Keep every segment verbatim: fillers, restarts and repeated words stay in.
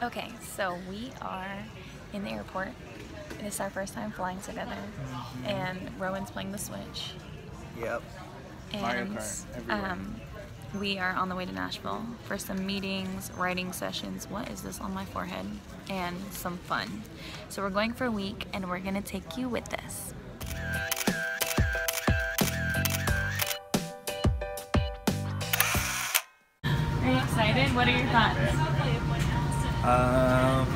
Okay, so we are in the airport. This is our first time flying together. Mm-hmm. And Rowan's playing the Switch. Yep. And um, we are on the way to Nashville for some meetings, writing sessions. What is this on my forehead? And some fun. So we're going for a week and we're gonna take you with us. Are you excited? What are your thoughts? Um,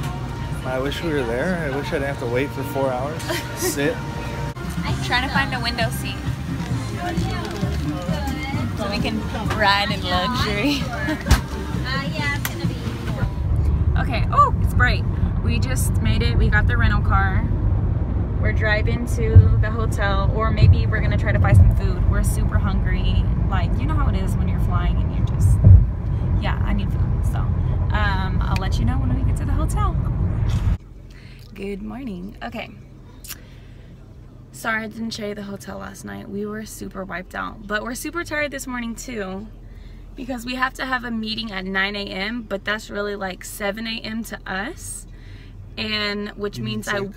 I wish we were there. I wish I didn't have to wait for four hours. Sit. I'm trying to find a window seat so we can ride in luxury. Okay. Oh, it's bright. We just made it. We got the rental car. We're driving to the hotel, or maybe we're gonna try to buy some food. We're super hungry. Like, you know how it is when you're flying and you're just, yeah, I need food. So. Um, I'll let you know when we get to the hotel. Good morning. Okay. Sorry I didn't show you the hotel last night. We were super wiped out, but we're super tired this morning too because we have to have a meeting at nine A M but that's really like seven A M to us, and which you means I...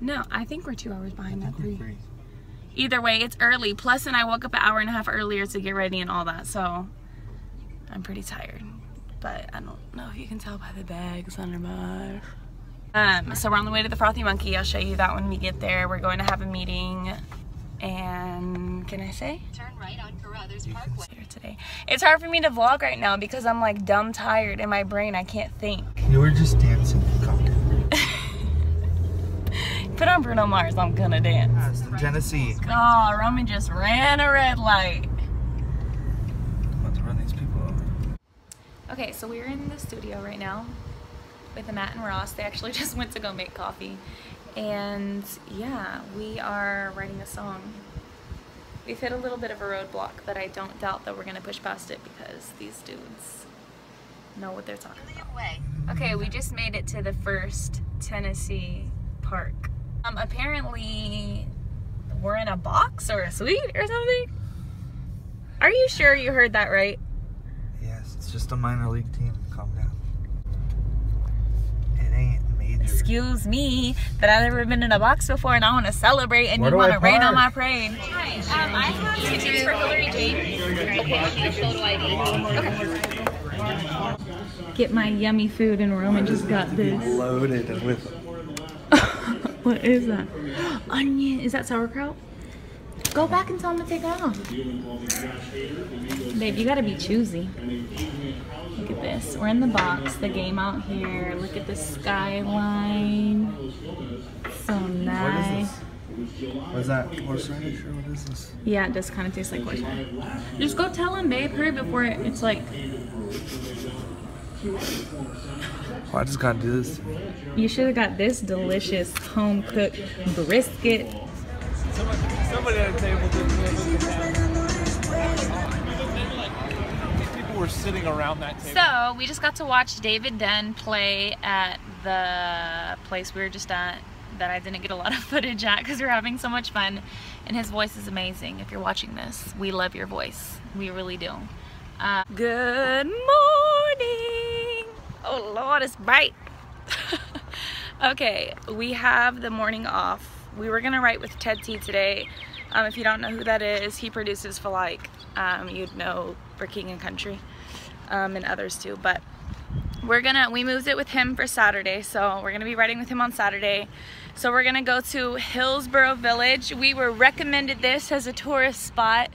No, I think we're two hours behind that three. three. Either way, it's early. Plus, and I woke up an hour and a half earlier to get ready and all that, so I'm pretty tired. But I don't know if you can tell by the bags under my... Um, so we're on the way to the Frothy Monkey. I'll show you that when we get there. We're going to have a meeting, and can I say? Turn right on Carruthers Parkway. Today. It's hard for me to vlog right now because I'm like dumb tired in my brain. I can't think. You were just dancing. Put on Bruno Mars. I'm gonna dance. Yeah, Tennessee. Oh, Roman just ran a red light. Okay, so we're in the studio right now with Matt and Ross. They actually just went to go make coffee. And yeah, we are writing a song. We've hit a little bit of a roadblock, but I don't doubt that we're gonna push past it because these dudes know what they're talking about. Okay, we just made it to the first Tennessee park. Um, apparently we're in a box or a suite or something. Are you sure you heard that right? It's just a minor league team. Calm down. It ain't major. Excuse me, but I've never been in a box before, and I want to celebrate, and Where you want to rain on my parade. Hi, um, I have tickets for Hillary James. Okay. Okay. Get my yummy food, and Roman just got this. Loaded with. What is that? Onion. Is that sauerkraut? Go back and tell them to take it off. Babe, you gotta be choosy. Look at this. We're in the box, the game out here. Look at the skyline. So nice. What is this? What is that? Horseradish or what is this? Yeah, it does kind of taste like horseradish. Just go tell him, babe. Hurry before it, it's like... Oh, I just gotta do this. You should have got this delicious home-cooked brisket. Somebody at a table didn't have. People were sitting around that table. So we just got to watch David Den play at the place we were just at that I didn't get a lot of footage at because we were having so much fun, and his voice is amazing. If you're watching this, we love your voice. We really do. Uh, good morning. Oh Lord, it's bright. Okay, we have the morning off. We were gonna write with Tedd T today. Um, if you don't know who that is, he produces for like, um, you'd know for King and Country, um, and others too. But we're gonna, we moved it with him for Saturday. So we're gonna be writing with him on Saturday. So we're gonna go to Hillsboro Village. We were recommended this as a tourist spot.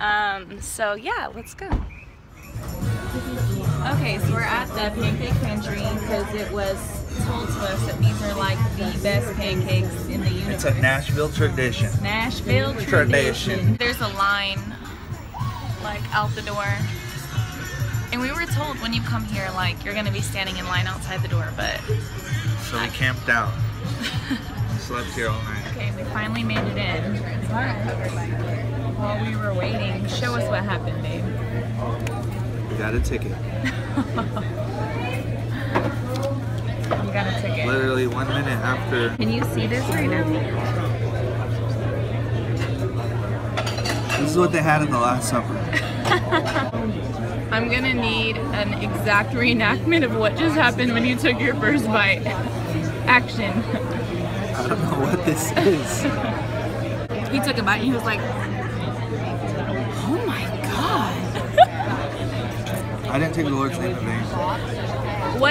Um, so yeah, let's go. Okay, so we're at the Pancake Pantry because it was told to us that these are like the best pancakes in the universe. It's a Nashville tradition. Nashville tradition. tradition. There's a line like out the door, and we were told when you come here like you're gonna be standing in line outside the door, but so I we camped out. Slept here all night. Okay, we finally made it in. While we were waiting, show us what happened, babe. We got a ticket. You got a ticket. Literally one minute after. Can you see this right now? This is what they had in the Last Supper. I'm gonna need an exact reenactment of what just happened when you took your first bite. Action. I don't know what this is. He took a bite and he was like, oh my god. I didn't take the Lord's name in vain,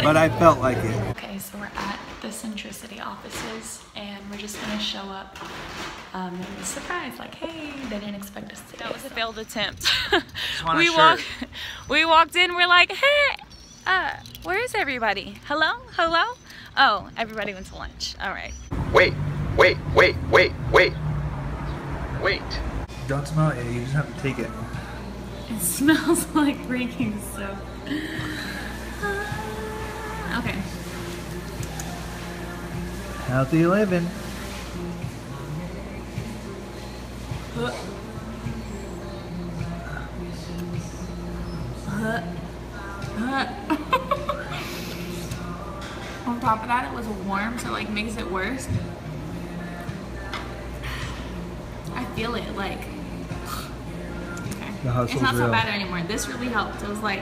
but I felt like it. Okay, so we're at the Centricity offices and we're just gonna show up. Um, it was a surprise, like, hey, they didn't expect us to. That was a failed attempt. we, walk, we walked in, we're like, hey, uh, where is everybody? Hello? Hello? Oh, everybody went to lunch. All right. Wait, wait, wait, wait, wait, wait. Don't smell it, you just have to take it. It smells like baking soap. Uh, okay. Healthy living. Uh. Uh. Uh. On top of that, it was warm, so it like makes it worse. I feel it, like, okay. The it's not real. So bad anymore. This really helped. It was like,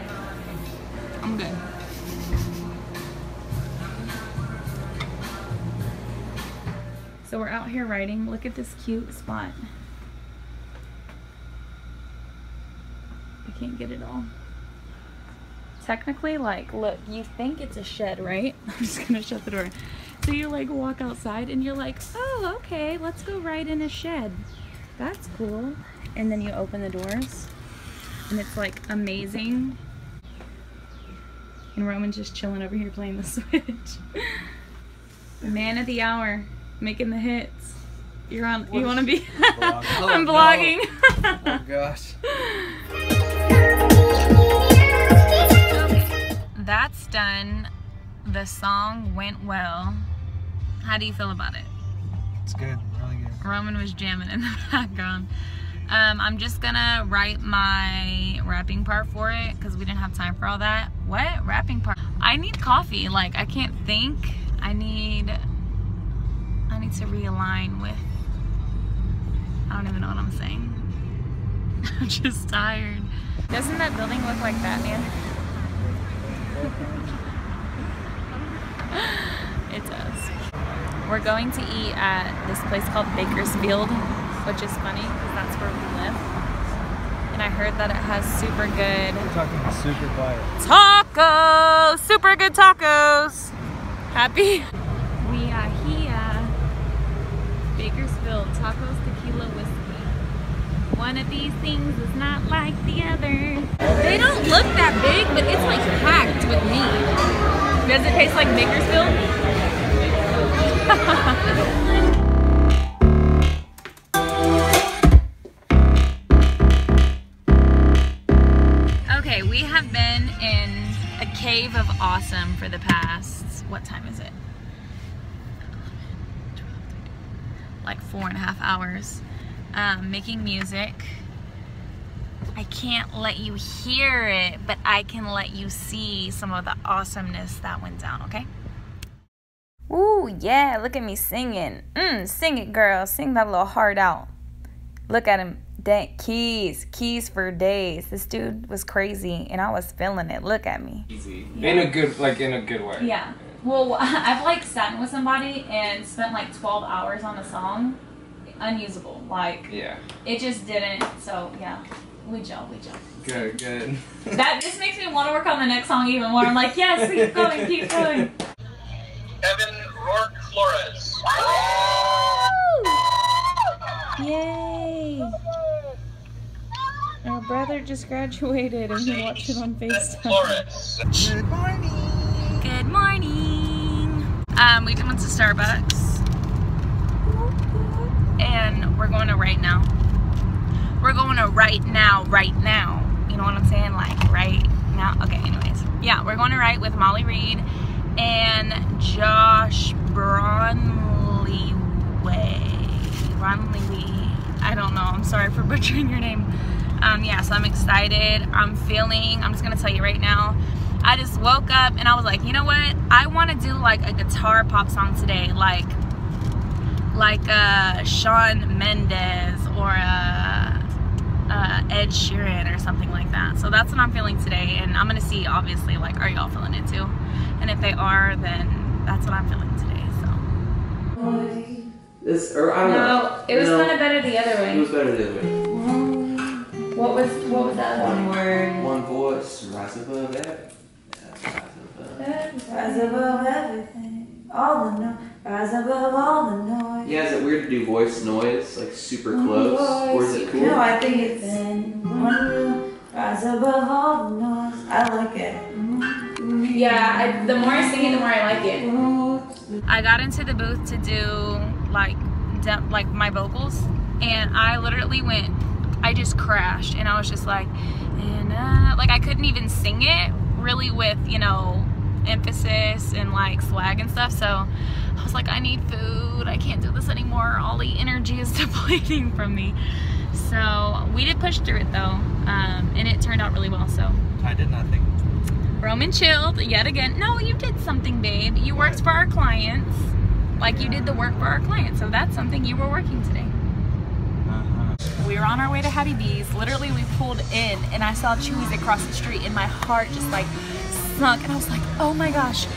I'm good. So we're out here riding. Look at this cute spot. Can't get it all. Technically, like, look, you think it's a shed, right? I'm just gonna shut the door. So you like walk outside and you're like, oh, okay, let's go right in a shed. That's cool. And then you open the doors and it's like amazing. And Roman's just chilling over here playing the Switch. Man of the hour, making the hits. You're on, what you wanna be? Blog. Oh, I'm vlogging. No. Oh gosh. That's done. The song went well. How do you feel about it? It's good, really good. Roman was jamming in the background. Um, I'm just gonna write my rapping part for it because we didn't have time for all that. What? Rapping part? I need coffee. Like, I can't think. I need, I need to realign with, I don't even know what I'm saying. I'm just tired. Doesn't that building look like Batman? It does. We're going to eat at this place called Bakersfield, which is funny because that's where we live. And I heard that it has super good. We're talking super fire. Tacos! Super good tacos! Happy? We are here. Bakersfield. Tacos, tequila, whiskey. One of these things is not like the other. They don't look that big, but it's like packed with meat. Does it taste like Bakersfield? Okay, we have been in a cave of awesome for the past, what time is it? Like four and a half hours. Um, making music. I can't let you hear it, but I can let you see some of the awesomeness that went down, okay? Ooh, yeah, look at me singing. Mm, sing it, girl. Sing that little heart out. Look at him. Dang, keys. Keys for days. This dude was crazy, and I was feeling it. Look at me. Easy. Yeah. In a good, like, in a good way. Yeah. Well, I've, like, sat with somebody and spent, like, twelve hours on a song. Unusable. Like, yeah. It just didn't, so, yeah. We gel, we gel. Good, good. That just makes me want to work on the next song even more. I'm like, yes, keep going, keep going. Evan Rourke Flores. Woo! Yay! Our brother just graduated and he watched it on FaceTime. Good morning. Good morning. Um, we went to Starbucks. And we're going to right now. We're going to right now, right now. You know what I'm saying? Like, right now. Okay, anyways. Yeah, we're going to write with Molly Reed and Josh Bronley. Bronley. I don't know. I'm sorry for butchering your name. Um, yeah, so I'm excited. I'm feeling, I'm just going to tell you right now. I just woke up and I was like, you know what? I want to do like a guitar pop song today. Like, like uh, Shawn Mendes or a... Uh, uh, Ed Sheeran or something like that. So that's what I'm feeling today, and I'm gonna see, obviously, like, are y'all feeling it too? And if they are, then that's what I'm feeling today. So this, or I don't know. It was no, kind of better the other way. It was better the other way. What was what was that one word? One voice, rise above everything. Rise above everything, all the noise. Rise above all the noise. Yeah, is it weird to do voice noise like super one close, voice, or is it cool? No, I think it's in one room. Rise above all the noise. I like it. Yeah, I, the more I sing it, the more I like it. I got into the booth to do like like my vocals, and I literally went. I just crashed, and I was just like, and uh, like I couldn't even sing it really with, you know, emphasis and like swag and stuff. So I was like, I need food, I can't do this anymore, all the energy is depleting from me. So we did push through it though, um, and it turned out really well. So I did nothing. Roman chilled yet again. No, you did something, babe. You worked for our clients, like you did the work for our clients. So that's something you were working today. We were on our way to Hattie B's. Literally, we pulled in, and I saw Chewy's across the street, and my heart just like sunk, and I was like, oh my gosh,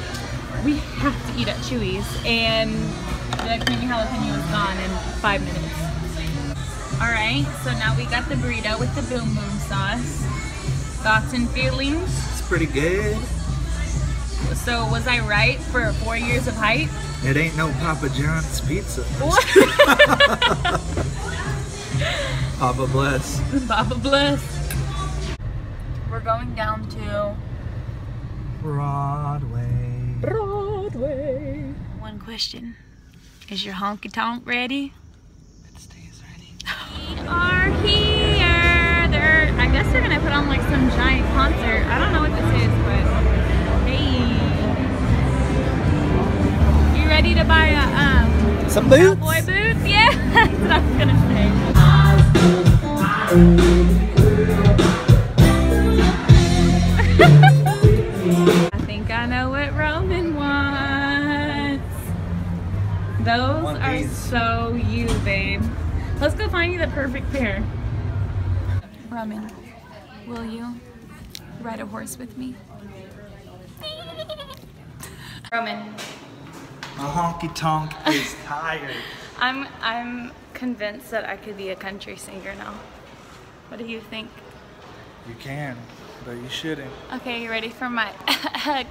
we have to eat at Chewy's. And the creamy jalapeno is gone in five minutes. All right, so now we got the burrito with the boom boom sauce. Thoughts and feelings? It's pretty good. So was I right for four years of hype? It ain't no Papa John's pizza. Papa bless. Papa bless. We're going down to Broadway. Broadway. One question. Is your honky tonk ready? It stays ready. We are here. They're, I guess they're gonna put on like some giant concert. I don't know what this is, but hey. You ready to buy a um some boots? Cowboy boots? Yeah, that's what I was gonna say. I think I know what Roman wants. Those want are these. So you, babe. Let's go find you the perfect pair. Roman, will you ride a horse with me? Roman. My honky tonk is tired. I'm I'm convinced that I could be a country singer now. What do you think? You can, but you shouldn't. Okay, you ready for my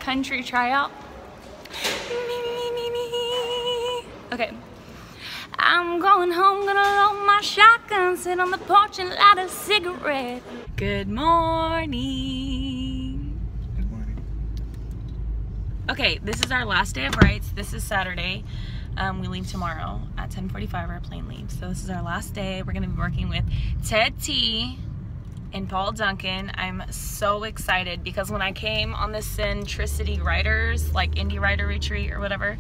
country tryout? Me, me, me, me. Okay. I'm going home, gonna load my shotgun, sit on the porch and light a cigarette. Good morning. Good morning. Okay, this is our last day of rights. This is Saturday. Um, we leave tomorrow at ten forty-five, our plane leaves. So this is our last day. We're gonna be working with Tedd T and Paul Duncan. I'm so excited because when I came on the Centricity writers, like indie writer retreat or whatever,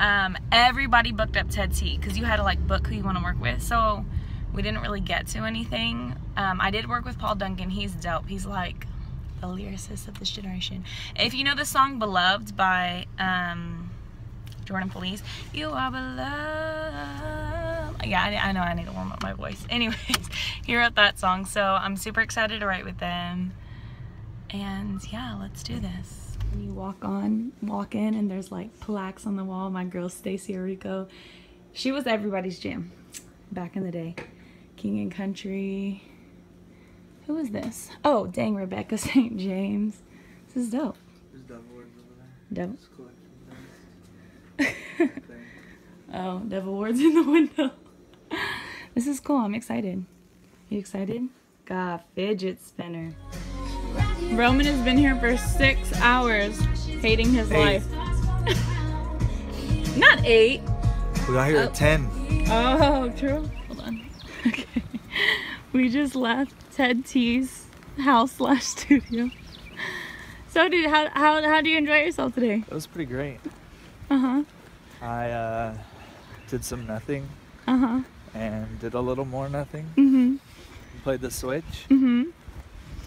um, everybody booked up Tedd T because you had to like book who you want to work with. So we didn't really get to anything. Um, I did work with Paul Duncan. He's dope. He's like the lyricist of this generation. If you know the song Beloved by, um, Jordan Police. You are beloved. Yeah, I, I know I need to warm up my voice. Anyways, he wrote that song, so I'm super excited to write with them. And yeah, let's do this. When you walk on, walk in, and there's like plaques on the wall. My girl Stacy Arrico, she was everybody's jam back in the day. King and Country. Who is this? Oh, dang, Rebecca Saint James. This is dope. There's double words over there. Dope. Oh, Devil Ward's in the window. This is cool. I'm excited. You excited? God, fidget spinner. Roman has been here for six hours, hating his eight. life. Not eight. We got here oh. at ten. Oh, true. Hold on. Okay. We just left Tedd T's house slash studio. So, dude, how how how do you enjoy yourself today? It was pretty great. Uh-huh. I uh, did some nothing. Uh-huh. And did a little more nothing. Mm-hmm. Played the Switch. Mm-hmm.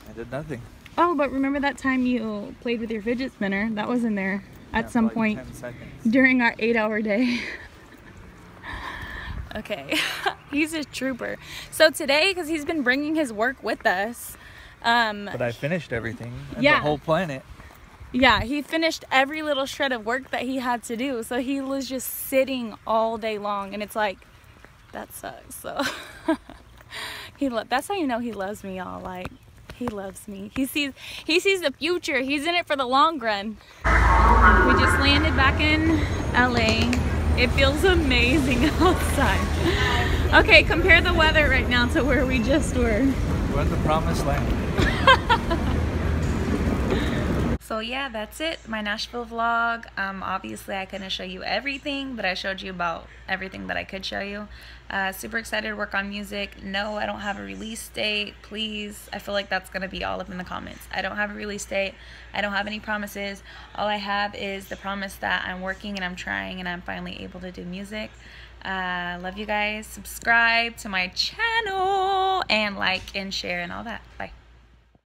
I did nothing. Oh, but remember that time you played with your fidget spinner? That was in there at yeah, some point like during our eight hour day. Okay, he's a trooper. So today, because he's been bringing his work with us. Um, but I finished everything. And yeah. The whole planet. Yeah, he finished every little shred of work that he had to do. So he was just sitting all day long. And it's like, that sucks. So he lo- that's how you know he loves me, y'all. Like, he loves me. He sees, he sees the future. He's in it for the long run. We just landed back in L A. It feels amazing outside. Okay, compare the weather right now to where we just were. We're in the promised land. So yeah, that's it. My Nashville vlog. Um, obviously, I couldn't show you everything, but I showed you about everything that I could show you. Uh, super excited to work on music. No, I don't have a release date. Please. I feel like that's going to be all up in the comments. I don't have a release date. I don't have any promises. All I have is the promise that I'm working and I'm trying and I'm finally able to do music. Uh, love you guys. Subscribe to my channel and like and share and all that. Bye.